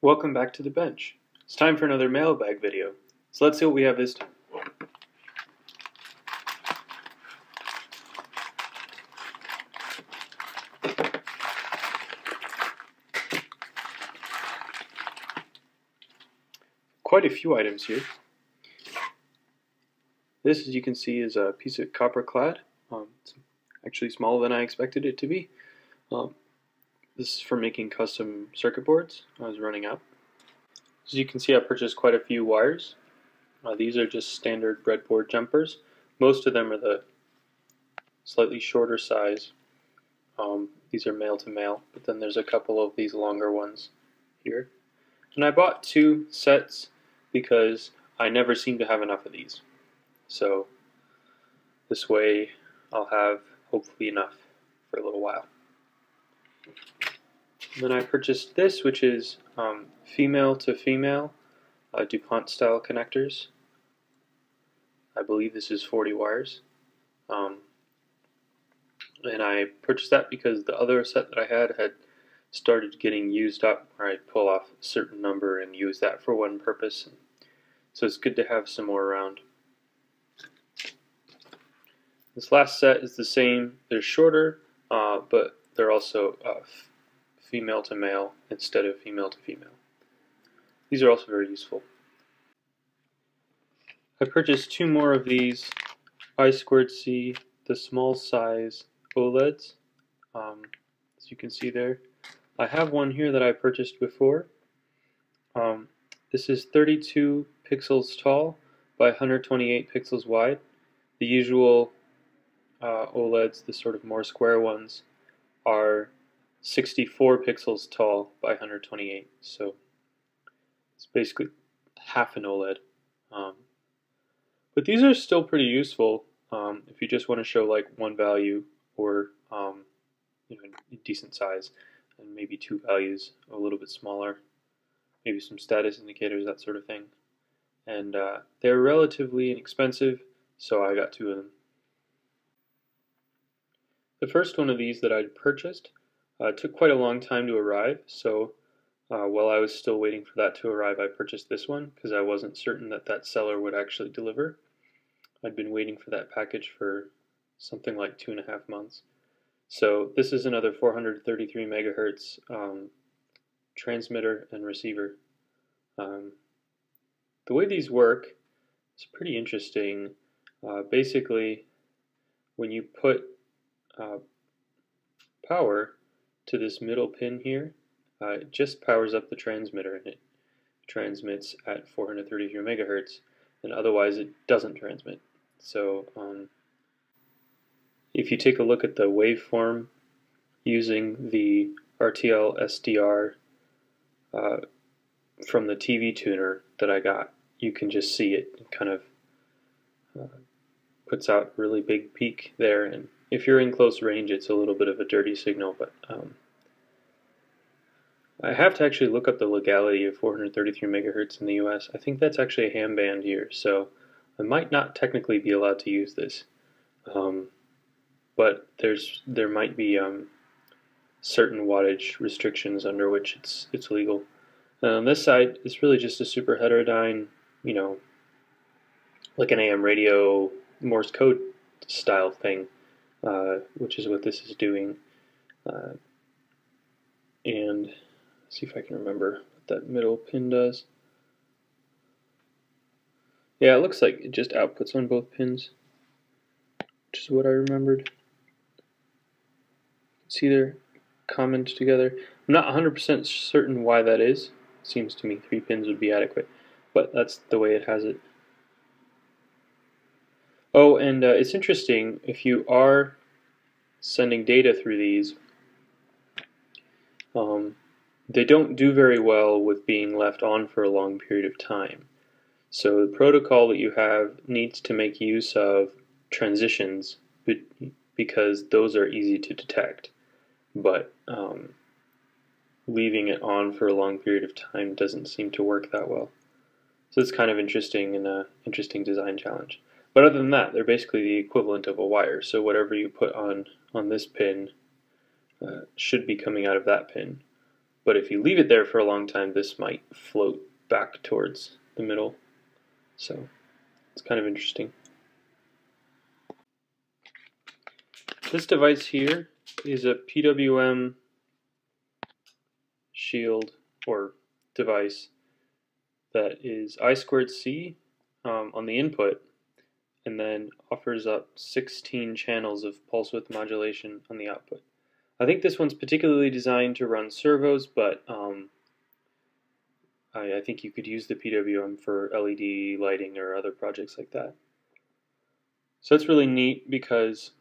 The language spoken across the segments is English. Welcome back to the bench. It's time for another mailbag video. So let's see what we have this time. Quite a few items here. This, as you can see, is a piece of copper clad. It's actually smaller than I expected it to be. This is for making custom circuit boards. I was running out. As you can see, I purchased quite a few wires. These are just standard breadboard jumpers. Most of them are the slightly shorter size. These are male-to-male, but then there's a couple of these longer ones here. And I bought two sets because I never seem to have enough of these. So this way I'll have hopefully enough for a little while. And then I purchased this, which is female to female DuPont style connectors. I believe this is 40 wires. And I purchased that because the other set that I had started getting used up, where I'd pull off a certain number and use that for one purpose. And so it's good to have some more around. This last set is the same. They're shorter, but they're also female to male instead of female to female. These are also very useful. I purchased two more of these I2C, the small size OLEDs, as you can see there. I have one here that I purchased before. This is 32 pixels tall by 128 pixels wide. The usual OLEDs, the sort of more square ones, are 64 pixels tall by 128, so it's basically half an OLED. But these are still pretty useful if you just want to show like one value or you know, a decent size, and maybe two values, a little bit smaller, maybe some status indicators, that sort of thing. And they're relatively inexpensive, so I got two of them. The first one of these that I'd purchased took quite a long time to arrive, so while I was still waiting for that to arrive, I purchased this one because I wasn't certain that that seller would actually deliver. I'd been waiting for that package for something like 2.5 months. So this is another 433 MHz transmitter and receiver. The way these work is pretty interesting. Basically, when you put power to this middle pin here, it just powers up the transmitter and it transmits at 433 MHz, and otherwise it doesn't transmit. So if you take a look at the waveform using the RTL-SDR from the TV tuner that I got, you can just see it kind of puts out a really big peak there, and if you're in close range, it's a little bit of a dirty signal, but I have to actually look up the legality of 433 MHz in the US. I think that's actually a ham band here, so I might not technically be allowed to use this. But there might be certain wattage restrictions under which it's legal. And on this side, it's really just a super heterodyne, you know, like an AM radio Morse code style thing. Which is what this is doing, and let's see if I can remember what that middle pin does. Yeah, it looks like it just outputs on both pins, which is what I remembered. See their comments together. I'm not 100% certain why that is. It seems to me 3 pins would be adequate, but that's the way it has it. Oh, and it's interesting, if you are sending data through these, they don't do very well with being left on for a long period of time. So the protocol that you have needs to make use of transitions because those are easy to detect. But leaving it on for a long period of time doesn't seem to work that well. So it's kind of interesting and an interesting design challenge. But other than that, they're basically the equivalent of a wire, so whatever you put on this pin should be coming out of that pin. but if you leave it there for a long time, this might float back towards the middle. So it's kind of interesting. This device here is a PWM shield or device that is I2C on the input, and then offers up 16 channels of pulse width modulation on the output. I think this one's particularly designed to run servos, but I think you could use the PWM for LED lighting or other projects like that. So that's really neat because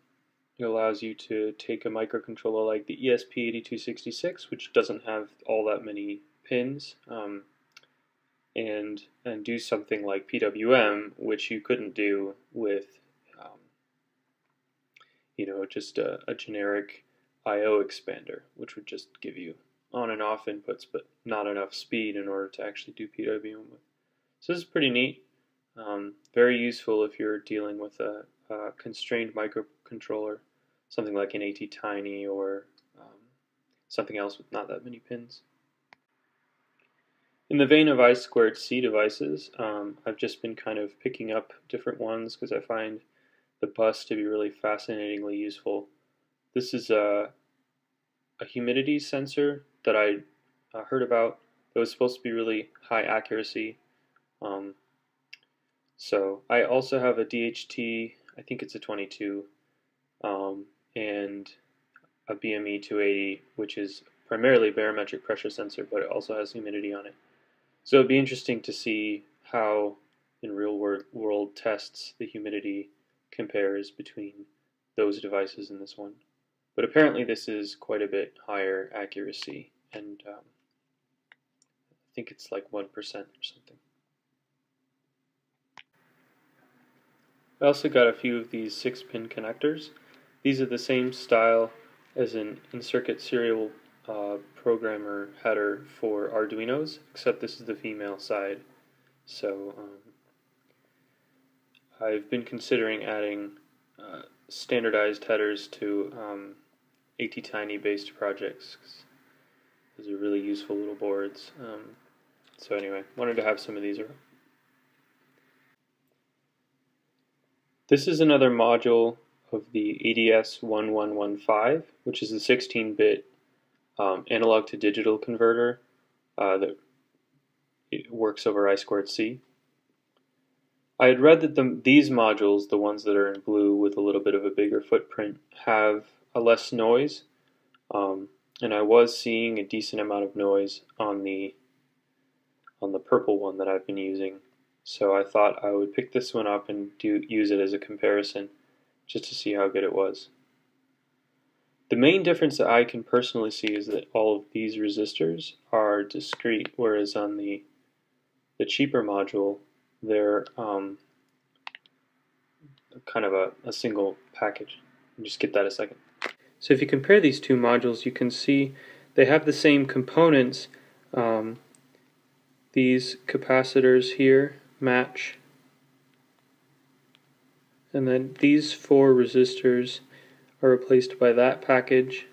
it allows you to take a microcontroller like the ESP8266, which doesn't have all that many pins, and do something like PWM, which you couldn't do with you know, just a generic I/O expander, which would just give you on and off inputs, but not enough speed in order to actually do PWM with. So this is pretty neat. Very useful if you're dealing with a constrained microcontroller, something like an ATtiny or something else with not that many pins. In the vein of I2C devices, I've just been kind of picking up different ones because I find the bus to be really fascinatingly useful. This is a humidity sensor that I heard about that was supposed to be really high accuracy. So I also have a DHT, I think it's a 22, and a BME280, which is primarily barometric pressure sensor, but it also has humidity on it. So it'd be interesting to see how in real world tests the humidity compares between those devices and this one. But apparently this is quite a bit higher accuracy, and I think it's like 1% or something. I also got a few of these 6-pin connectors. These are the same style as an in-circuit serial programmer header for Arduinos, except this is the female side. So I've been considering adding standardized headers to ATtiny based projects. Those are really useful little boards. So anyway, wanted to have some of these around. This is another module of the ADS1115, which is the 16-bit analog to digital converter that it works over I2C. I had read that these modules, the ones that are in blue with a little bit of a bigger footprint, have a less noise, and I was seeing a decent amount of noise on the purple one that I've been using. So I thought I would pick this one up and use it as a comparison just to see how good it was. The main difference that I can personally see is that all of these resistors are discrete, whereas on the cheaper module, they're kind of a single package. I'll just get that a second. So if you compare these two modules, you can see they have the same components. These capacitors here match, and then these four resistors are replaced by that package,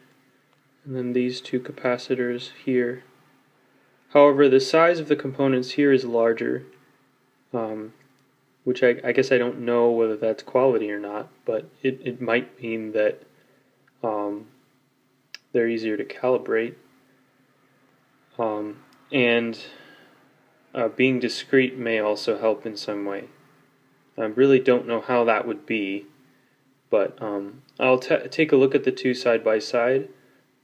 and then these two capacitors here. However, the size of the components here is larger, which I guess I don't know whether that's quality or not, but it might mean that they're easier to calibrate. And being discrete may also help in some way. I really don't know how that would be, but I'll take a look at the two side by side.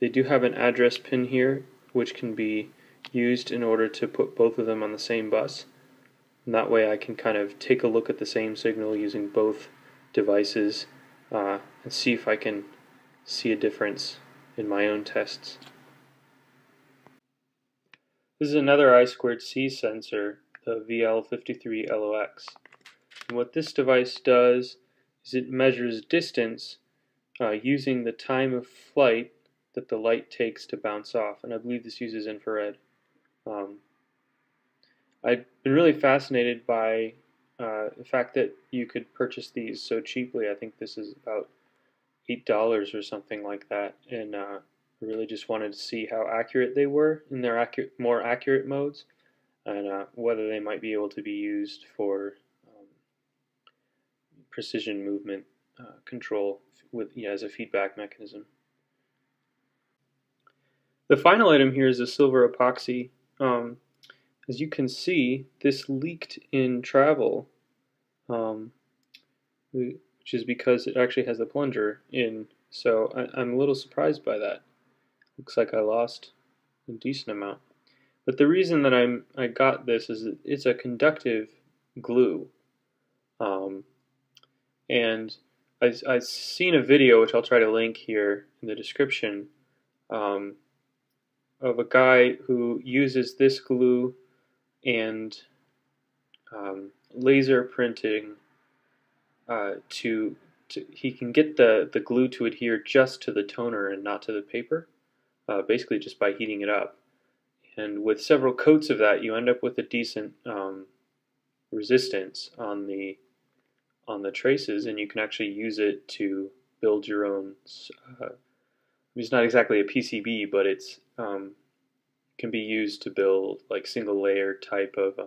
They do have an address pin here, which can be used in order to put both of them on the same bus. And that way I can kind of take a look at the same signal using both devices and see if I can see a difference in my own tests. This is another I2C sensor, the VL53L0X. And what this device does is it measures distance using the time of flight that the light takes to bounce off, and I believe this uses infrared. I've been really fascinated by the fact that you could purchase these so cheaply. I think this is about $8 or something like that, and I really just wanted to see how accurate they were in their more accurate modes, and whether they might be able to be used for precision movement control with, as a feedback mechanism. The final item here is a silver epoxy. As you can see, this leaked in travel, which is because it actually has the plunger in, so I'm a little surprised by that. Looks like I lost a decent amount. But the reason that I got this is that it's a conductive glue. And I've seen a video, which I'll try to link here in the description, of a guy who uses this glue and laser printing he can get the glue to adhere just to the toner and not to the paper, basically just by heating it up. And with several coats of that, you end up with a decent resistance on the traces, and you can actually use it to build your own. It's not exactly a PCB, but it's can be used to build like single layer type of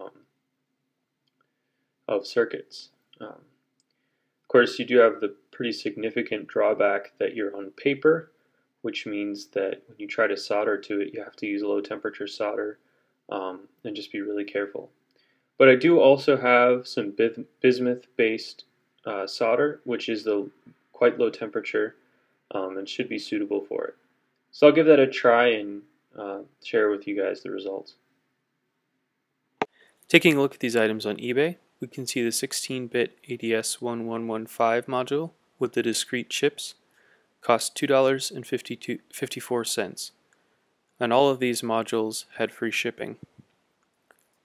circuits. Of course, you do have the pretty significant drawback that you're on paper, which means that when you try to solder to it, you have to use low temperature solder, and just be really careful. But I do also have some bismuth-based solder, which is quite low temperature, and should be suitable for it. So I'll give that a try and share with you guys the results. Taking a look at these items on eBay, we can see the 16-bit ADS1115 module with the discrete chips cost $2.54, and all of these modules had free shipping.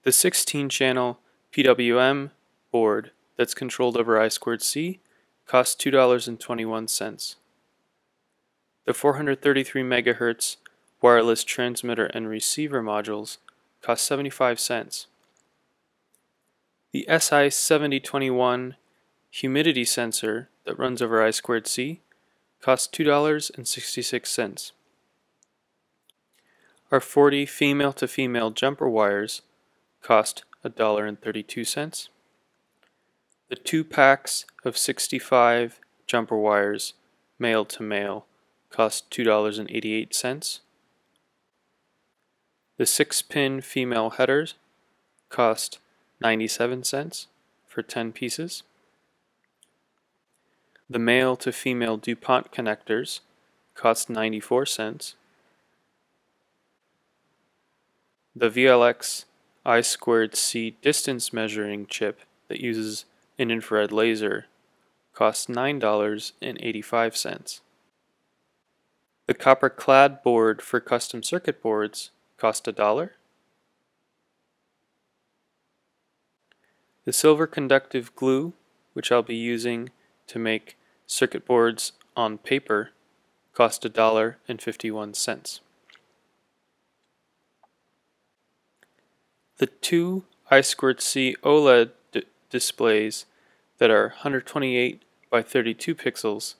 The 16-channel PWM board that's controlled over I2C costs $2.21. The 433 MHz wireless transmitter and receiver modules cost 75 cents. The Si7021 humidity sensor that runs over I2C costs $2.66. Our 40 female-to-female jumper wires cost $1.32. The 2 packs of 65 jumper wires, male-to-male, cost $2.88. The 6-pin female headers cost 97 cents for 10 pieces. The male-to-female DuPont connectors cost 94 cents. The VLX I2C distance measuring chip that uses an infrared laser costs $9.85. The Copper Clad board for custom circuit boards cost $1. The silver conductive glue, which I'll be using to make circuit boards on paper, cost $1.51. The 2 I2C OLED displays that are 128 by 32 pixels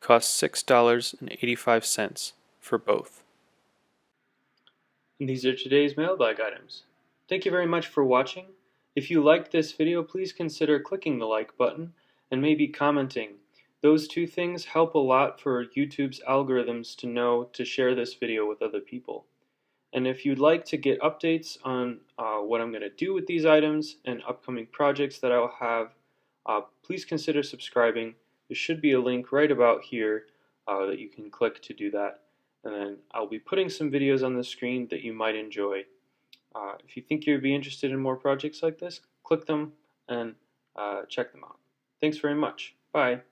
cost $6.85 for both. And these are today's mailbag items. Thank you very much for watching. If you liked this video, please consider clicking the like button and maybe commenting. Those two things help a lot for YouTube's algorithms to know to share this video with other people. And if you'd like to get updates on what I'm going to do with these items and upcoming projects that I will have, please consider subscribing. There should be a link right about here that you can click to do that. And then I'll be putting some videos on the screen that you might enjoy. If you think you'd be interested in more projects like this, click them and check them out. Thanks very much. Bye.